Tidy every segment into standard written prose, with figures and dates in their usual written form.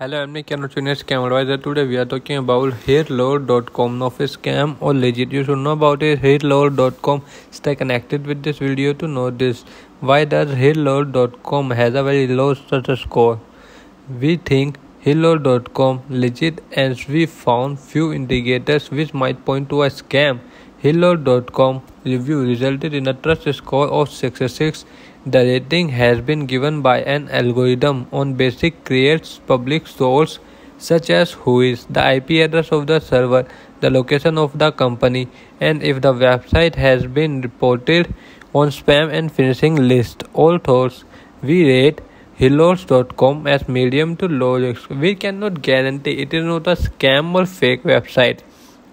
Hello, I'm Nikhil Scam Advisor. Today we are talking about Hirlord.com. Now, if it's scam or legit, you should know about it. Hirlord.com. Stay connected with this video to know this. Why does Hirlord.com has a very low success score? We think Hirlord.com legit as we found few indicators which might point to a scam. Hirlord.com review resulted in a trust score of 66. The rating has been given by an algorithm on basic creates public source such as whois, the IP address of the server, the location of the company, and if the website has been reported on spam and phishing list. All thoughts, we rate Hirlord.com as medium to low risk. We cannot guarantee it is not a scam or fake website.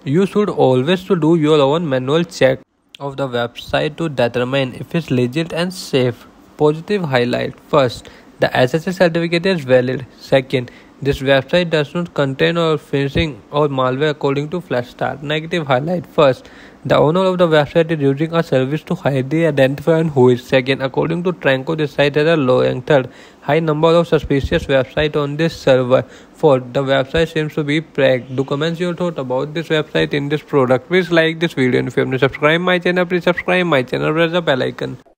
You should always do your own manual check of the website to determine if it's legit and safe. Positive highlight. First, the SSL certificate is valid. Second, this website does not contain or phishing or malware according to Flashstar. Negative highlight. First, the owner of the website is using a service to hide the identifier and who is. Second, according to Tranco, this site has a low and third, high number of suspicious websites on this server. Fourth, the website seems to be pranked. Do comment your thought about this website in this product. Please like this video and if you haven't subscribed my channel, press the bell icon.